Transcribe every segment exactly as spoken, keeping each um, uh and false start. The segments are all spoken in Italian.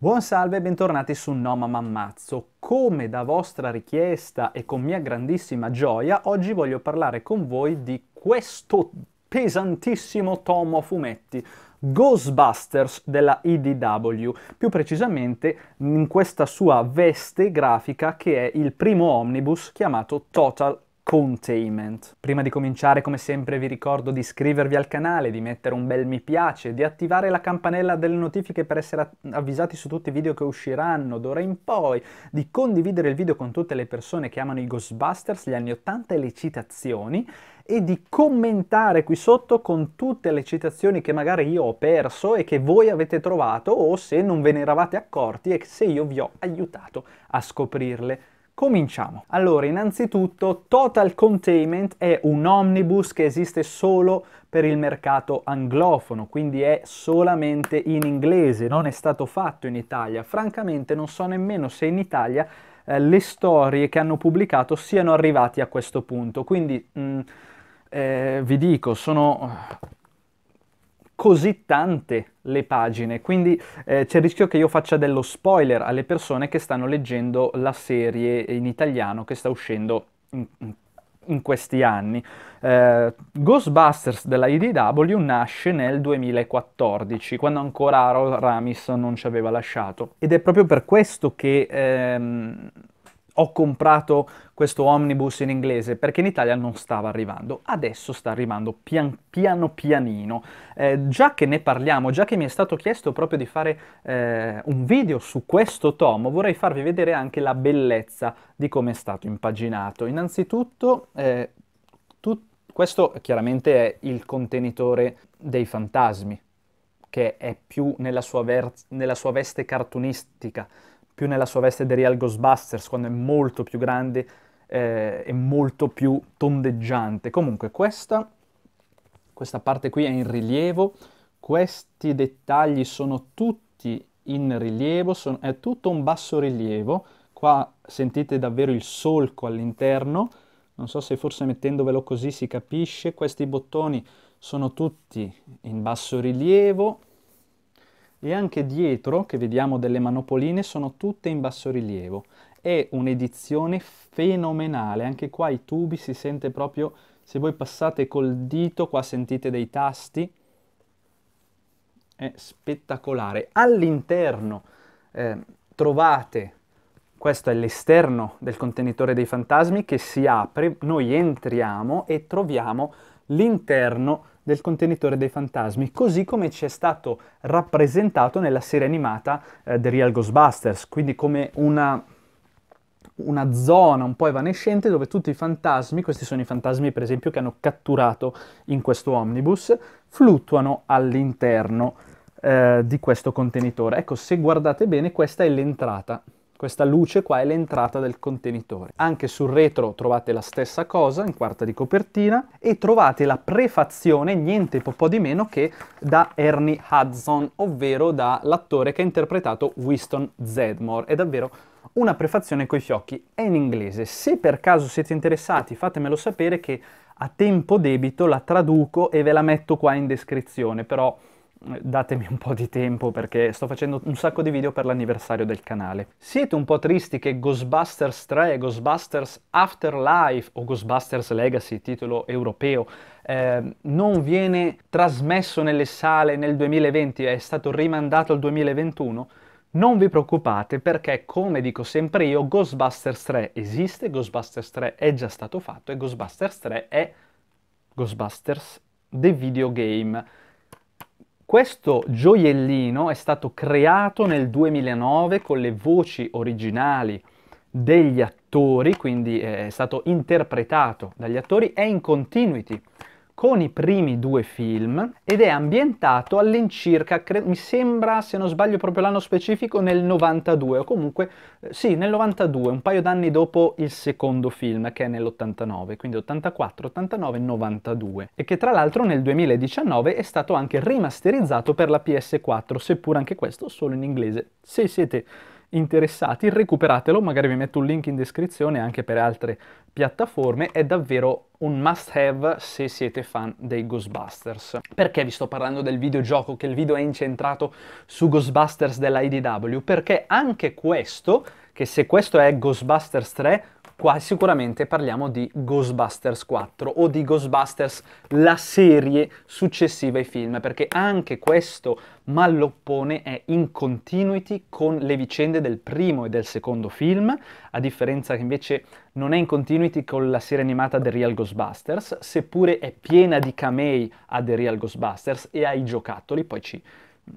Buon salve e bentornati su NoMaMAmmazzo. Come da vostra richiesta e con mia grandissima gioia, oggi voglio parlare con voi di questo pesantissimo tomo a fumetti, Ghostbusters della I D W, più precisamente in questa sua veste grafica che è il primo omnibus chiamato Total Containment. Prima di cominciare, come sempre, vi ricordo di iscrivervi al canale, di mettere un bel mi piace, di attivare la campanella delle notifiche per essere avvisati su tutti i video che usciranno d'ora in poi, di condividere il video con tutte le persone che amano i Ghostbusters, gli anni ottanta e le citazioni, e di commentare qui sotto con tutte le citazioni che magari io ho perso e che voi avete trovato, o se non ve ne eravate accorti e se io vi ho aiutato a scoprirle. Cominciamo! Allora, innanzitutto, Total Containment è un omnibus che esiste solo per il mercato anglofono, quindi è solamente in inglese, non è stato fatto in Italia. Francamente non so nemmeno se in Italia eh, le storie che hanno pubblicato siano arrivate a questo punto, quindi mh, eh, vi dico, sono così tante le pagine, quindi eh, c'è il rischio che io faccia dello spoiler alle persone che stanno leggendo la serie in italiano che sta uscendo in, in questi anni. Eh, Ghostbusters della I D W nasce nel duemilaquattordici, quando ancora Harold Ramis non ci aveva lasciato, ed è proprio per questo che ehm, ho comprato questo omnibus in inglese, perché in Italia non stava arrivando. Adesso sta arrivando pian piano pianino. Eh, già che ne parliamo, già che mi è stato chiesto proprio di fare eh, un video su questo tomo, vorrei farvi vedere anche la bellezza di come è stato impaginato. Innanzitutto, eh, tu, questo chiaramente è il contenitore dei fantasmi, che è più nella sua, nella sua veste cartunistica, più nella sua veste The Real Ghostbusters, quando è molto più grande eh, e molto più tondeggiante. Comunque questa, questa parte qui è in rilievo, questi dettagli sono tutti in rilievo, sono, è tutto un basso rilievo. Qua sentite davvero il solco all'interno, non so se forse mettendovelo così si capisce. Questi bottoni sono tutti in basso rilievo, e anche dietro, che vediamo delle manopoline, sono tutte in bassorilievo. È un'edizione fenomenale, anche qua i tubi si sente proprio, se voi passate col dito, qua sentite dei tasti, è spettacolare. All'interno eh, trovate, questo è l'esterno del contenitore dei fantasmi che si apre, noi entriamo e troviamo l'interno del contenitore dei fantasmi, così come ci è stato rappresentato nella serie animata eh, The Real Ghostbusters, quindi come una, una zona un po' evanescente dove tutti i fantasmi, questi sono i fantasmi per esempio che hanno catturato in questo omnibus, fluttuano all'interno eh, di questo contenitore. Ecco, se guardate bene, questa è l'entrata, questa luce qua è l'entrata del contenitore. Anche sul retro trovate la stessa cosa, in quarta di copertina, e trovate la prefazione, niente po' di meno che da Ernie Hudson, ovvero dall'attore che ha interpretato Winston Zeddemore. È davvero una prefazione coi fiocchi, è in inglese. Se per caso siete interessati, fatemelo sapere che a tempo debito la traduco e ve la metto qua in descrizione, però datemi un po' di tempo perché sto facendo un sacco di video per l'anniversario del canale. Siete un po' tristi che Ghostbusters tre, Ghostbusters Afterlife o Ghostbusters Legacy, titolo europeo, eh, non viene trasmesso nelle sale nel duemilaventi, è stato rimandato al duemilaventuno? Non vi preoccupate, perché come dico sempre io, Ghostbusters tre esiste, Ghostbusters tre è già stato fatto e Ghostbusters tre è Ghostbusters The Videogame. Questo gioiellino è stato creato nel duemilanove con le voci originali degli attori, quindi è stato interpretato dagli attori, è in continuity con i primi due film ed è ambientato all'incirca, mi sembra, se non sbaglio proprio l'anno specifico, nel novantadue, o comunque sì, nel novantadue, un paio d'anni dopo il secondo film che è nell'ottantanove, quindi ottantaquattro, ottantanove, novantadue, e che tra l'altro nel duemiladiciannove è stato anche rimasterizzato per la P S quattro, seppur anche questo solo in inglese. Se siete interessati, recuperatelo, magari vi metto un link in descrizione anche per altre piattaforme, è davvero un must have se siete fan dei Ghostbusters. Perché vi sto parlando del videogioco, che il video è incentrato su Ghostbusters della I D W? Perché anche questo, che se questo è Ghostbusters tre, qua sicuramente parliamo di Ghostbusters quattro o di Ghostbusters la serie successiva ai film, perché anche questo malloppone è in continuity con le vicende del primo e del secondo film, a differenza che invece non è in continuity con la serie animata The Real Ghostbusters, seppure è piena di camei a The Real Ghostbusters e ai giocattoli, poi ci...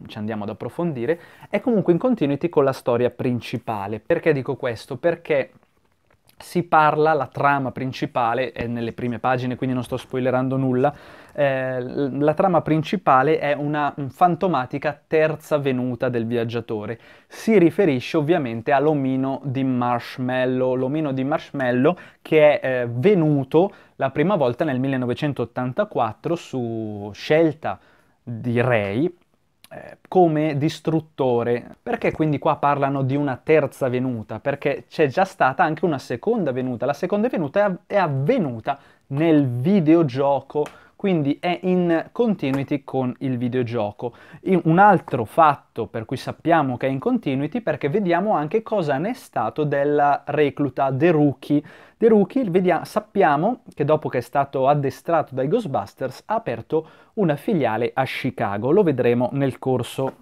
ci andiamo ad approfondire, è comunque in continuity con la storia principale. Perché dico questo? Perché si parla, la trama principale è nelle prime pagine, quindi non sto spoilerando nulla, eh, la trama principale è una un fantomatica terza venuta del viaggiatore. Si riferisce ovviamente all'omino di Marshmallow, l'omino di Marshmallow che è eh, venuto la prima volta nel millenovecentottantaquattro su scelta di Ray, come distruttore. Perché quindi qua parlano di una terza venuta? Perché c'è già stata anche una seconda venuta. La seconda venuta è, av è avvenuta nel videogioco, quindi è in continuity con il videogioco. In un altro fatto per cui sappiamo che è in continuity, perché vediamo anche cosa ne è stato della recluta The Rookie. The Rookie, vediamo, sappiamo che dopo che è stato addestrato dai Ghostbusters ha aperto una filiale a Chicago. Lo vedremo nel corso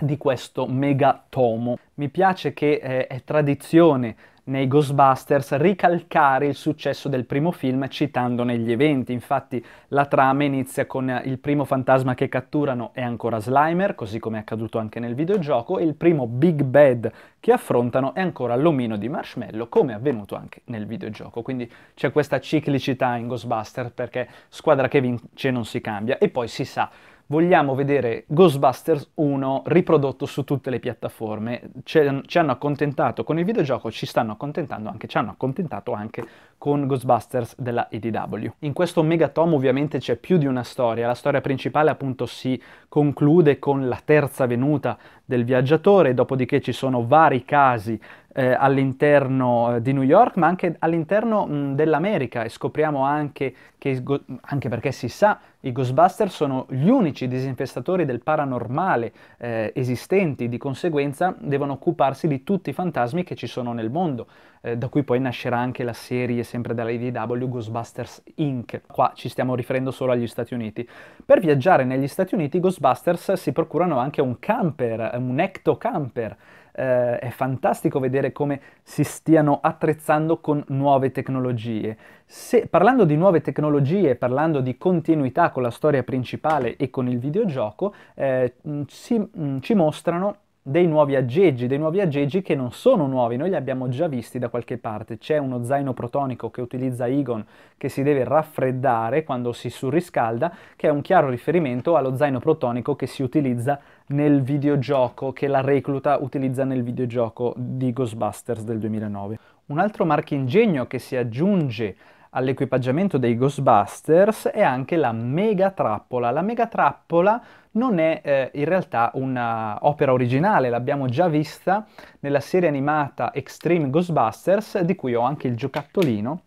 di questo megatomo. Mi piace che eh, è tradizione nei Ghostbusters ricalcare il successo del primo film citandone gli eventi. Infatti la trama inizia con il primo fantasma che catturano è ancora Slimer, così come è accaduto anche nel videogioco, e il primo Big Bad che affrontano è ancora l'omino di Marshmallow, come è avvenuto anche nel videogioco. Quindi c'è questa ciclicità in Ghostbusters, perché squadra che vince non si cambia. E poi si sa, vogliamo vedere Ghostbusters uno riprodotto su tutte le piattaforme. Ci, ci hanno accontentato con il videogioco, ci stanno accontentando anche, ci hanno accontentato anche con Ghostbusters della I D W. In questo megatomo ovviamente c'è più di una storia. La storia principale appunto si conclude con la terza venuta del viaggiatore, dopodiché ci sono vari casi eh, all'interno di New York, ma anche all'interno dell'America, e scopriamo anche che, anche perché si sa, i Ghostbusters sono gli unici disinfestatori del paranormale eh, esistenti, di conseguenza devono occuparsi di tutti i fantasmi che ci sono nel mondo, eh, da cui poi nascerà anche la serie sempre dalla I D W Ghostbusters Incorporated. Qua ci stiamo riferendo solo agli Stati Uniti. Per viaggiare negli Stati Uniti i Ghostbusters si procurano anche un camper, un ectocamper. Eh, è fantastico vedere come si stiano attrezzando con nuove tecnologie. Se, parlando di nuove tecnologie, parlando di continuità con la storia principale e con il videogioco, eh, si, ci mostrano dei nuovi aggeggi, dei nuovi aggeggi che non sono nuovi, noi li abbiamo già visti da qualche parte. C'è uno zaino protonico che utilizza Egon, che si deve raffreddare quando si surriscalda, che è un chiaro riferimento allo zaino protonico che si utilizza nel videogioco, che la recluta utilizza nel videogioco di Ghostbusters del duemilanove. Un altro marchingegno che si aggiunge all'equipaggiamento dei Ghostbusters è anche la megatrappola. La megatrappola non è eh, in realtà un'opera originale, l'abbiamo già vista nella serie animata Extreme Ghostbusters, di cui ho anche il giocattolino,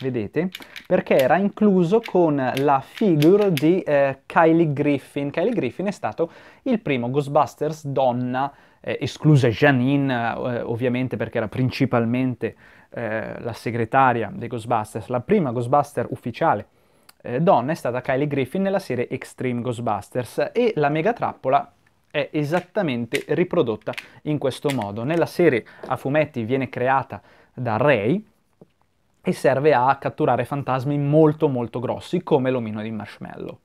vedete? Perché era incluso con la figure di eh, Kylie Griffin. Kylie Griffin è stato il primo Ghostbusters donna, eh, esclusa Janine eh, ovviamente, perché era principalmente eh, la segretaria dei Ghostbusters. La prima Ghostbuster ufficiale eh, donna è stata Kylie Griffin nella serie Extreme Ghostbusters, e la megatrappola è esattamente riprodotta in questo modo. Nella serie a fumetti viene creata da Ray e serve a catturare fantasmi molto molto grossi, come l'omino di Marshmallow.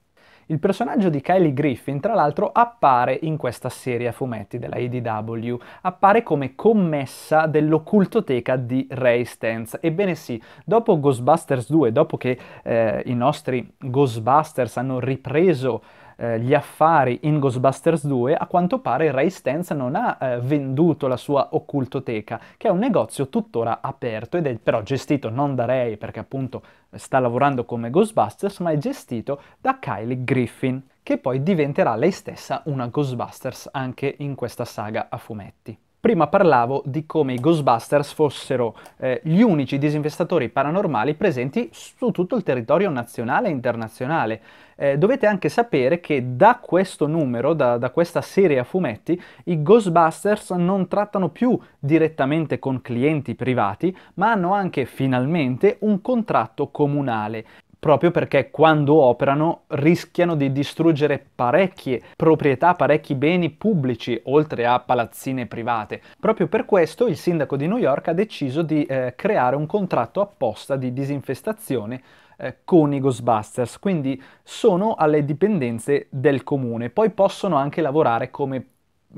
Il personaggio di Kylie Griffin, tra l'altro, appare in questa serie a fumetti della I D W, appare come commessa dell'occultoteca di Ray Stantz. Ebbene sì, dopo Ghostbusters due, dopo che eh, i nostri Ghostbusters hanno ripreso gli affari in Ghostbusters due, a quanto pare Ray Stantz non ha eh, venduto la sua occultoteca, che è un negozio tuttora aperto ed è però gestito non da Ray, perché appunto sta lavorando come Ghostbusters, ma è gestito da Kylie Griffin, che poi diventerà lei stessa una Ghostbusters anche in questa saga a fumetti. Prima parlavo di come i Ghostbusters fossero eh, gli unici disinfestatori paranormali presenti su tutto il territorio nazionale e internazionale. Eh, dovete anche sapere che da questo numero, da, da questa serie a fumetti, i Ghostbusters non trattano più direttamente con clienti privati, ma hanno anche finalmente un contratto comunale, proprio perché quando operano rischiano di distruggere parecchie proprietà, parecchi beni pubblici, oltre a palazzine private. Proprio per questo il sindaco di New York ha deciso di eh, creare un contratto apposta di disinfestazione eh, con i Ghostbusters, quindi sono alle dipendenze del comune. Poi possono anche lavorare come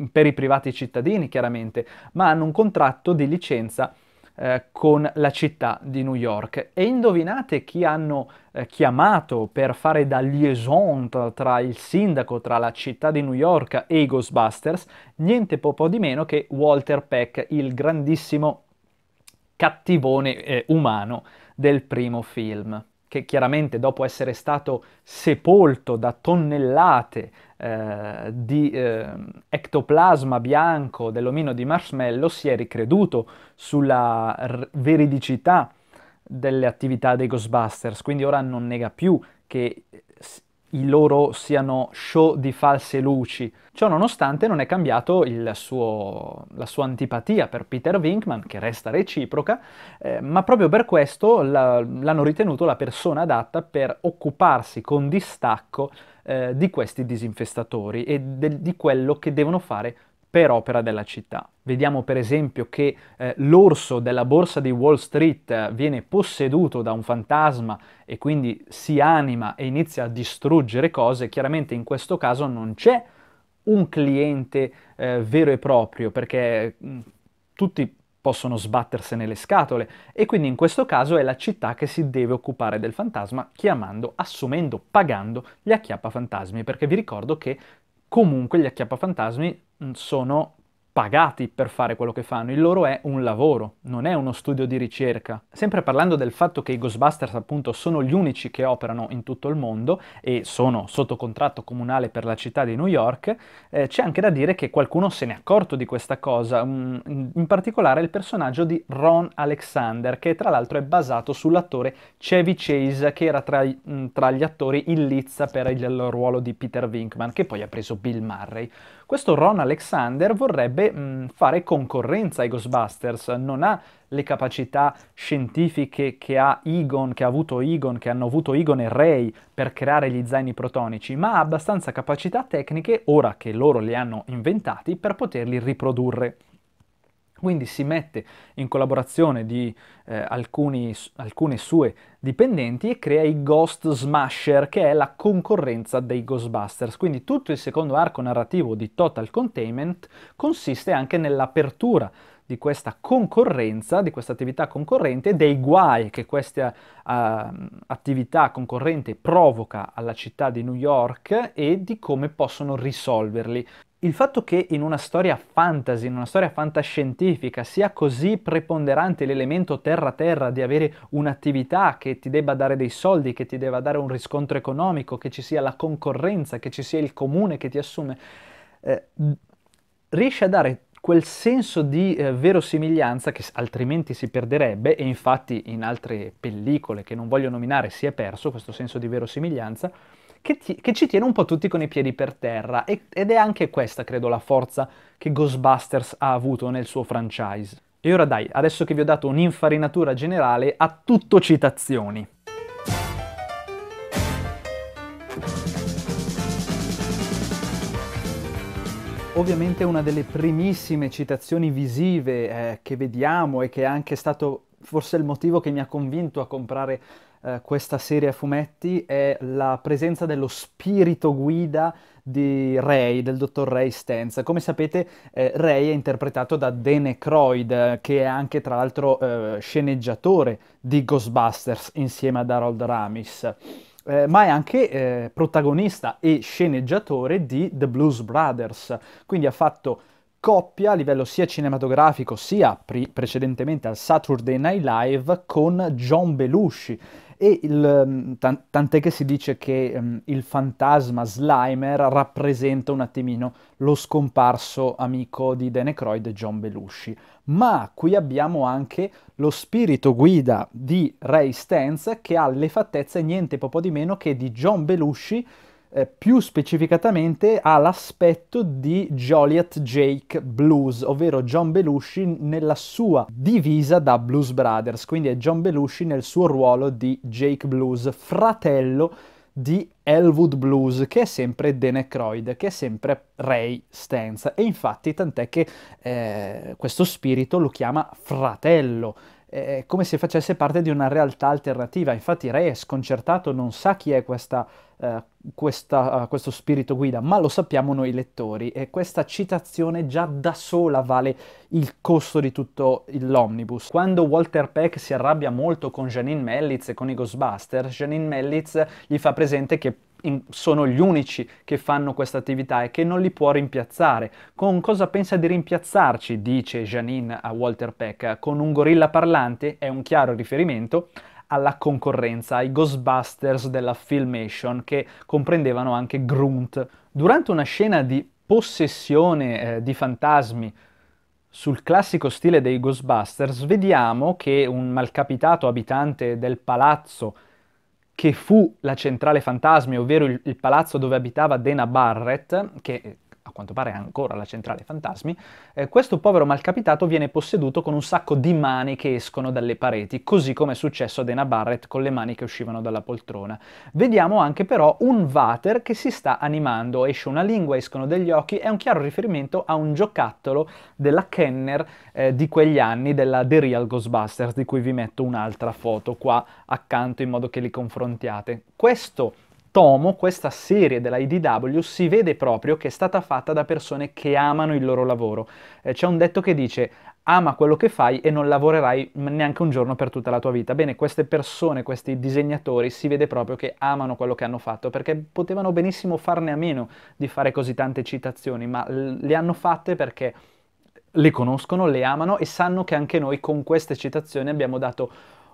per i privati cittadini, chiaramente, ma hanno un contratto di licenza Eh, con la città di New York. E indovinate chi hanno eh, chiamato per fare da liaison tra il sindaco, tra la città di New York e i Ghostbusters? Niente po' po' di meno che Walter Peck, il grandissimo cattivone eh, umano del primo film, che chiaramente dopo essere stato sepolto da tonnellate eh, di eh, ectoplasma bianco dell'omino di marshmallow si è ricreduto sulla veridicità delle attività dei Ghostbusters, quindi ora non nega più che i loro siano show di false luci. Ciò nonostante non è cambiato il suo, la sua antipatia per Peter Venkman, che resta reciproca, eh, ma proprio per questo l'hanno ritenuto la persona adatta per occuparsi con distacco eh, di questi disinfestatori e de, di quello che devono fare per opera della città. Vediamo per esempio che eh, l'orso della borsa di Wall Street viene posseduto da un fantasma e quindi si anima e inizia a distruggere cose. Chiaramente in questo caso non c'è un cliente eh, vero e proprio, perché mh, tutti possono sbattersene le scatole, e quindi in questo caso è la città che si deve occupare del fantasma, chiamando, assumendo, pagando gli acchiappafantasmi, perché vi ricordo che comunque gli acchiappafantasmi sono pagati per fare quello che fanno, il loro è un lavoro, non è uno studio di ricerca. Sempre parlando del fatto che i Ghostbusters appunto sono gli unici che operano in tutto il mondo e sono sotto contratto comunale per la città di New York, eh, c'è anche da dire che qualcuno se n'è accorto di questa cosa, mh, in particolare il personaggio di Ron Alexander, che tra l'altro è basato sull'attore Chevy Chase, che era tra, mh, tra gli attori in lizza per il ruolo di Peter Venkman, che poi ha preso Bill Murray. Questo Ron Alexander vorrebbe mh, fare concorrenza ai Ghostbusters, non ha le capacità scientifiche che ha Egon, che ha avuto Egon, che hanno avuto Egon e Ray per creare gli zaini protonici, ma ha abbastanza capacità tecniche, ora che loro li hanno inventati, per poterli riprodurre. Quindi si mette in collaborazione di eh, alcuni, alcune sue dipendenti e crea i Ghost Smasher, che è la concorrenza dei Ghostbusters. Quindi tutto il secondo arco narrativo di Total Containment consiste anche nell'apertura di questa concorrenza, di questa attività concorrente, dei guai che questa uh, attività concorrente provoca alla città di New York e di come possono risolverli. Il fatto che in una storia fantasy, in una storia fantascientifica, sia così preponderante l'elemento terra-terra, di avere un'attività che ti debba dare dei soldi, che ti debba dare un riscontro economico, che ci sia la concorrenza, che ci sia il comune che ti assume, eh, riesce a dare quel senso di eh, verosimiglianza che altrimenti si perderebbe, e infatti in altre pellicole che non voglio nominare si è perso questo senso di verosimiglianza, Che, ti, che ci tiene un po' tutti con i piedi per terra, e, ed è anche questa, credo, la forza che Ghostbusters ha avuto nel suo franchise. E ora dai, adesso che vi ho dato un'infarinatura generale, a tutto citazioni. Ovviamente una delle primissime citazioni visive eh, che vediamo, e che è anche stato forse il motivo che mi ha convinto a comprare Uh, questa serie a fumetti, è la presenza dello spirito guida di Ray, del dottor Ray Stantz. Come sapete eh, Ray è interpretato da Dan Aykroyd, che è anche tra l'altro eh, sceneggiatore di Ghostbusters insieme ad Harold Ramis, eh, ma è anche eh, protagonista e sceneggiatore di The Blues Brothers, quindi ha fatto coppia a livello sia cinematografico sia pre- precedentemente al Saturday Night Live con John Belushi, E il, tant'è che si dice che um, il fantasma Slimer rappresenta un attimino lo scomparso amico di Dan Aykroyd e John Belushi. Ma qui abbiamo anche lo spirito guida di Ray Stantz, che ha le fattezze niente poco di meno che di John Belushi, eh, più specificatamente ha l'aspetto di Joliet Jake Blues, ovvero John Belushi nella sua divisa da Blues Brothers, quindi è John Belushi nel suo ruolo di Jake Blues, fratello di Elwood Blues, che è sempre Dan Aykroyd, che è sempre Ray Stantz, e infatti tant'è che eh, questo spirito lo chiama fratello, eh, come se facesse parte di una realtà alternativa. Infatti Ray è sconcertato, non sa chi è questa, eh, questa, questo spirito guida, ma lo sappiamo noi lettori, e questa citazione già da sola vale il costo di tutto l'omnibus. Quando Walter Peck si arrabbia molto con Janine Melnitz e con i Ghostbusters, Janine Melnitz gli fa presente che sono gli unici che fanno questa attività e che non li può rimpiazzare. Con cosa pensa di rimpiazzarci, dice Janine a Walter Peck, con un gorilla parlante? È un chiaro riferimento alla concorrenza, ai Ghostbusters della Filmation, che comprendevano anche Grunt. Durante una scena di possessione eh, di fantasmi sul classico stile dei Ghostbusters, vediamo che un malcapitato abitante del palazzo che fu la centrale fantasmi, ovvero il, il palazzo dove abitava Dana Barrett, che a quanto pare è ancora la centrale fantasmi, eh, questo povero malcapitato viene posseduto con un sacco di mani che escono dalle pareti, così come è successo a Dana Barrett con le mani che uscivano dalla poltrona. Vediamo anche però un water che si sta animando, esce una lingua, escono degli occhi, è un chiaro riferimento a un giocattolo della Kenner eh, di quegli anni, della The Real Ghostbusters, di cui vi metto un'altra foto qua accanto in modo che li confrontiate. Questo tomo, questa serie della I D W, si vede proprio che è stata fatta da persone che amano il loro lavoro. Eh, c'è un detto che dice: ama quello che fai e non lavorerai neanche un giorno per tutta la tua vita. Bene, queste persone, questi disegnatori, si vede proprio che amano quello che hanno fatto, perché potevano benissimo farne a meno di fare così tante citazioni, ma le hanno fatte perché le conoscono, le amano e sanno che anche noi con queste citazioni abbiamo dato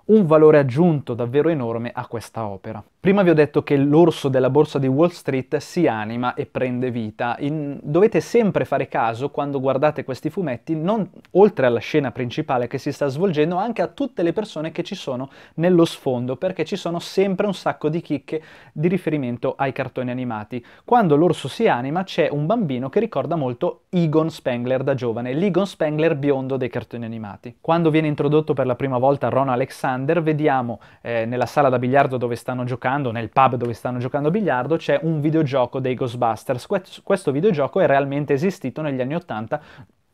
un valore aggiunto davvero enorme a questa opera. Prima vi ho detto che l'orso della borsa di Wall Street si anima e prende vita. In... Dovete sempre fare caso, quando guardate questi fumetti, non... oltre alla scena principale che si sta svolgendo, anche a tutte le persone che ci sono nello sfondo, perché ci sono sempre un sacco di chicche di riferimento ai cartoni animati. Quando l'orso si anima c'è un bambino che ricorda molto Egon Spengler da giovane, l'Egon Spengler biondo dei cartoni animati. Quando viene introdotto per la prima volta Ron Alexander, vediamo eh, nella sala da biliardo dove stanno giocando, nel pub dove stanno giocando a biliardo, c'è un videogioco dei Ghostbusters. Questo, questo videogioco è realmente esistito negli anni Ottanta,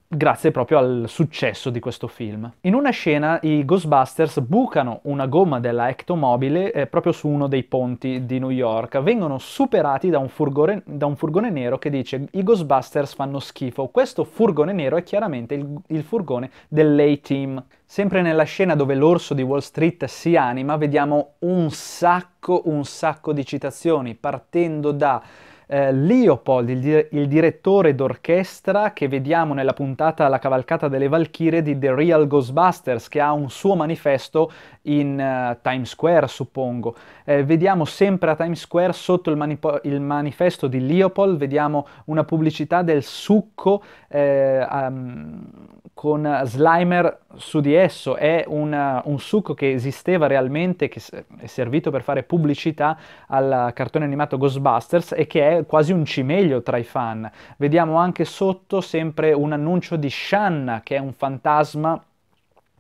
grazie proprio al successo di questo film. In una scena i Ghostbusters bucano una gomma della ectomobile eh, proprio su uno dei ponti di New York. Vengono superati da un, furgone, da un furgone nero che dice: i Ghostbusters fanno schifo. Questo furgone nero è chiaramente il, il furgone dell'A-Team. Sempre nella scena dove l'orso di Wall Street si anima vediamo un sacco, un sacco di citazioni, partendo da Eh, Leopold, il, dir il direttore d'orchestra che vediamo nella puntata La cavalcata delle Valchirie di The Real Ghostbusters, che ha un suo manifesto in uh, Times Square, suppongo. Eh, vediamo sempre a Times Square, sotto il, il manifesto di Leopold, vediamo una pubblicità del succo eh, um, con Slimer su di esso. È una, un succo che esisteva realmente, che è servito per fare pubblicità al cartone animato Ghostbusters e che è quasi un cimelio tra i fan. Vediamo anche sotto sempre un annuncio di Shanna, che è un fantasma,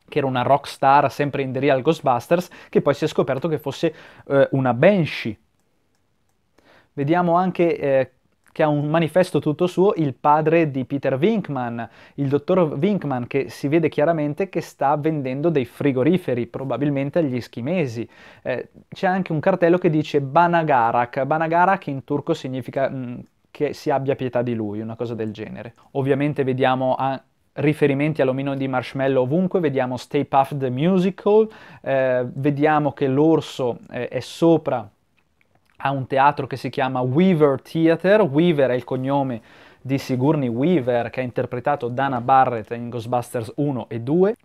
che era una rock star sempre in The Real Ghostbusters, che poi si è scoperto che fosse eh, una Banshee. Vediamo anche eh, che ha un manifesto tutto suo il padre di Peter Venkman, il dottor Venkman, che si vede chiaramente che sta vendendo dei frigoriferi, probabilmente agli eschimesi. Eh, c'è anche un cartello che dice Banagarak, Banagarak in turco significa mh, che si abbia pietà di lui, una cosa del genere. Ovviamente vediamo a riferimenti all'omino di Marshmallow ovunque, vediamo Stay Puft the Musical, eh, vediamo che l'orso eh, è sopra a un teatro che si chiama Weaver Theater. Weaver è il cognome di Sigourney Weaver, che ha interpretato Dana Barrett in Ghostbusters uno e due.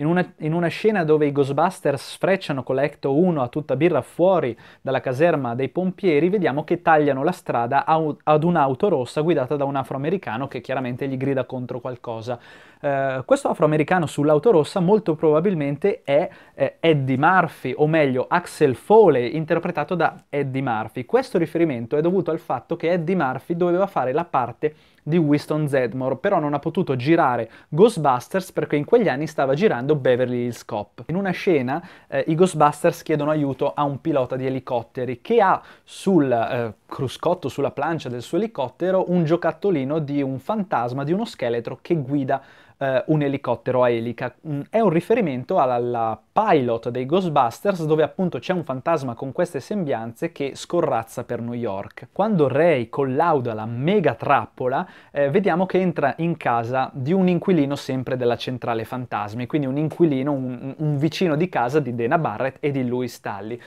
in una, in una scena dove i Ghostbusters sfrecciano con la Ecto uno a tutta birra fuori dalla caserma dei pompieri, vediamo che tagliano la strada ad un'auto rossa guidata da un afroamericano che chiaramente gli grida contro qualcosa. Eh, questo afroamericano sull'auto rossa molto probabilmente è eh, Eddie Murphy, o meglio Axel Foley, interpretato da Eddie Murphy. Questo riferimento è dovuto al fatto che Eddie Murphy doveva fare la parte di Winston Zeddemore, però non ha potuto girare Ghostbusters perché in quegli anni stava girando Beverly Hills Cop. In una scena eh, i Ghostbusters chiedono aiuto a un pilota di elicotteri che ha sul eh, cruscotto, sulla plancia del suo elicottero, un giocattolino di un fantasma, di uno scheletro che guida Uh, un elicottero a elica. Mm, è un riferimento alla, alla pilot dei Ghostbusters, dove appunto c'è un fantasma con queste sembianze che scorrazza per New York. Quando Ray collauda la mega trappola, eh, vediamo che entra in casa di un inquilino sempre della centrale fantasmi, quindi un inquilino, un, un vicino di casa di Dana Barrett e di Louis Tully.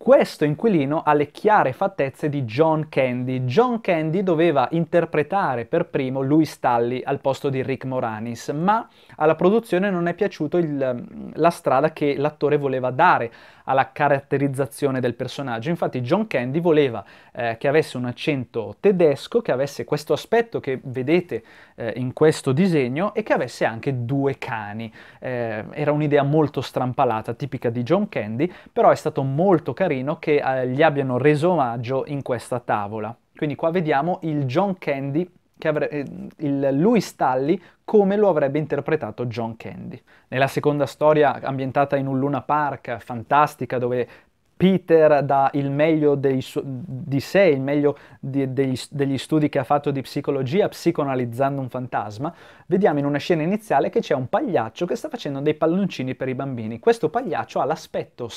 Questo inquilino ha le chiare fattezze di John Candy. John Candy doveva interpretare per primo Louis Tully al posto di Rick Moranis, ma alla produzione non è piaciuto il, la strada che l'attore voleva dare alla caratterizzazione del personaggio. Infatti John Candy voleva eh, che avesse un accento tedesco, che avesse questo aspetto che vedete eh, in questo disegno e che avesse anche due cani. Eh, era un'idea molto strampalata, tipica di John Candy, però è stato molto carino che eh, gli abbiano reso omaggio in questa tavola. Quindi qua vediamo il John Candy, che avrebbe, il Louis Tully come lo avrebbe interpretato John Candy. Nella seconda storia, ambientata in un Luna Park, fantastica, dove Peter dà il meglio dei di sé, il meglio di, degli, degli studi che ha fatto di psicologia, psicoanalizzando un fantasma, vediamo in una scena iniziale che c'è un pagliaccio che sta facendo dei palloncini per i bambini. Questo pagliaccio ha l'aspetto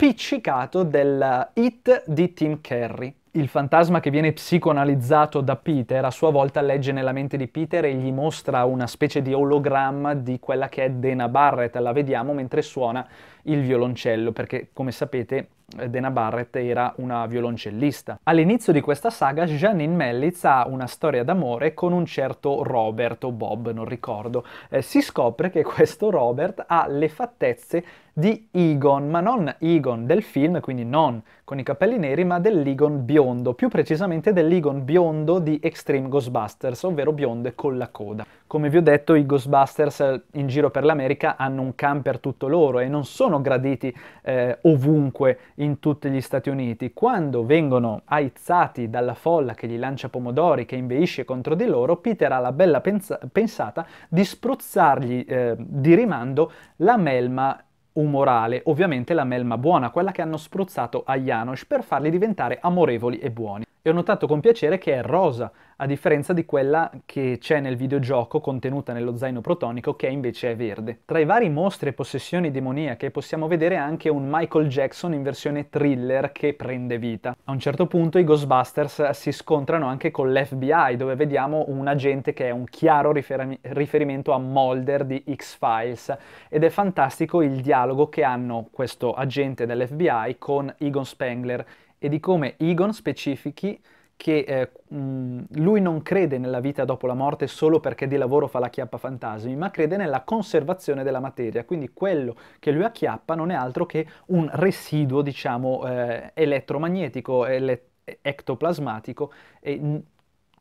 appiccicato del Hit di Tim Curry. Il fantasma che viene psicoanalizzato da Peter a sua volta legge nella mente di Peter e gli mostra una specie di ologramma di quella che è Dana Barrett. La vediamo mentre suona il violoncello, perché come sapete Dana Barrett era una violoncellista. All'inizio di questa saga Janine Melnitz ha una storia d'amore con un certo Robert o Bob, non ricordo. Eh, si scopre che questo Robert ha le fattezze di Egon, ma non Egon del film, quindi non con i capelli neri, ma dell'Egon biondo, più precisamente dell'Egon biondo di Extreme Ghostbusters, ovvero bionde con la coda. Come vi ho detto, i Ghostbusters in giro per l'America hanno un camper tutto loro e non sono graditi eh, ovunque in tutti gli Stati Uniti. Quando vengono aizzati dalla folla che gli lancia pomodori, che inveisce contro di loro, Peter ha la bella pensa pensata di spruzzargli eh, di rimando la melma umorale, ovviamente la melma buona, quella che hanno spruzzato a Janosz per farli diventare amorevoli e buoni. E ho notato con piacere che è rosa, a differenza di quella che c'è nel videogioco contenuta nello zaino protonico, che invece è verde. Tra i vari mostri e possessioni demoniache possiamo vedere anche un Michael Jackson in versione thriller che prende vita. A un certo punto i Ghostbusters si scontrano anche con l'F B I, dove vediamo un agente che è un chiaro rifer- riferimento a Mulder di X-Files, ed è fantastico il dialogo che hanno questo agente dell'F B I con Egon Spengler, e di come Egon specifichi che eh, mh, lui non crede nella vita dopo la morte solo perché di lavoro fa la chiappa fantasmi, ma crede nella conservazione della materia, quindi quello che lui acchiappa non è altro che un residuo, diciamo, eh, elettromagnetico, ele ectoplasmatico, e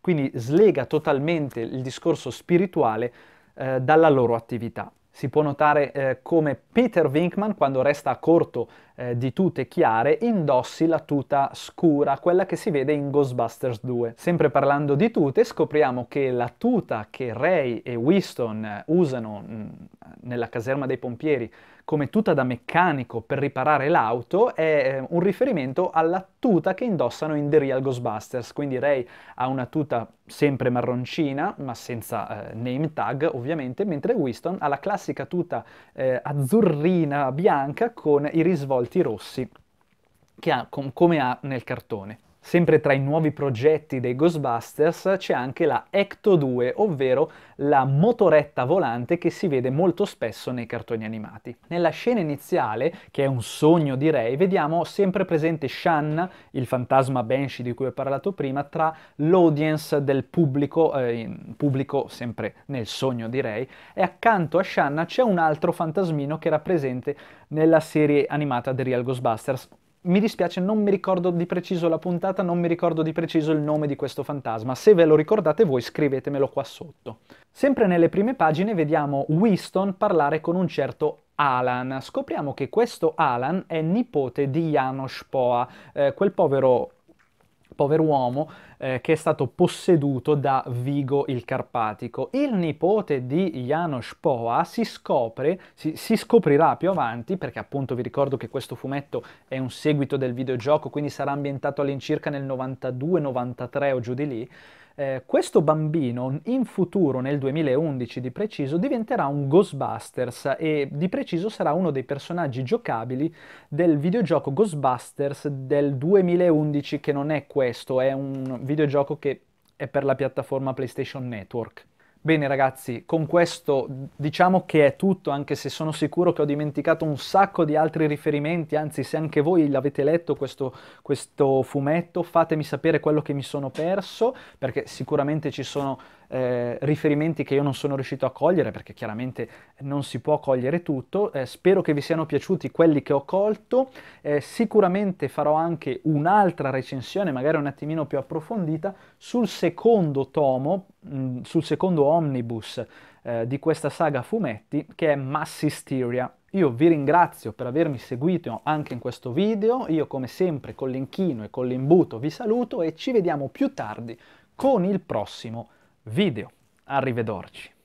quindi slega totalmente il discorso spirituale eh, dalla loro attività. Si può notare eh, come Peter Venkman, quando resta a corto eh, di tute chiare, indossi la tuta scura, quella che si vede in Ghostbusters due. Sempre parlando di tute, scopriamo che la tuta che Ray e Winston usano mh, nella caserma dei pompieri come tuta da meccanico per riparare l'auto è un riferimento alla tuta che indossano in The Real Ghostbusters. Quindi Ray ha una tuta sempre marroncina, ma senza eh, name tag ovviamente, mentre Winston ha la classica tuta eh, azzurrina bianca con i risvolti rossi che ha, com come ha nel cartone. Sempre tra i nuovi progetti dei Ghostbusters c'è anche la Ecto due, ovvero la motoretta volante che si vede molto spesso nei cartoni animati. Nella scena iniziale, che è un sogno di Ray, vediamo sempre presente Shanna, il fantasma Banshee di cui ho parlato prima, tra l'audience del pubblico, eh, pubblico sempre nel sogno di Ray, e accanto a Shanna c'è un altro fantasmino che era presente nella serie animata The Real Ghostbusters. Mi dispiace, non mi ricordo di preciso la puntata, non mi ricordo di preciso il nome di questo fantasma. Se ve lo ricordate voi scrivetemelo qua sotto. Sempre nelle prime pagine vediamo Winston parlare con un certo Alan. Scopriamo che questo Alan è nipote di Janosz Poha, eh, quel povero... povero uomo eh, che è stato posseduto da Vigo il Carpatico. Il nipote di Janosz Poha si scopre, si, si scoprirà più avanti, perché appunto vi ricordo che questo fumetto è un seguito del videogioco, quindi sarà ambientato all'incirca nel novantadue novantatré o giù di lì. Eh, questo bambino in futuro, nel duemilaundici di preciso, diventerà un Ghostbusters e di preciso sarà uno dei personaggi giocabili del videogioco Ghostbusters del duemilaundici, che non è questo, è un videogioco che è per la piattaforma PlayStation Network. Bene ragazzi, con questo diciamo che è tutto, anche se sono sicuro che ho dimenticato un sacco di altri riferimenti, anzi se anche voi l'avete letto questo, questo fumetto fatemi sapere quello che mi sono perso, perché sicuramente ci sono eh, riferimenti che io non sono riuscito a cogliere, perché chiaramente non si può cogliere tutto. Eh, spero che vi siano piaciuti quelli che ho colto, eh, sicuramente farò anche un'altra recensione, magari un attimino più approfondita, sul secondo tomo, mh, sul secondo omnibus eh, di questa saga fumetti, che è Mass Hysteria. Io vi ringrazio per avermi seguito anche in questo video, io come sempre con l'inchino e con l'imbuto vi saluto e ci vediamo più tardi con il prossimo video. Arrivederci.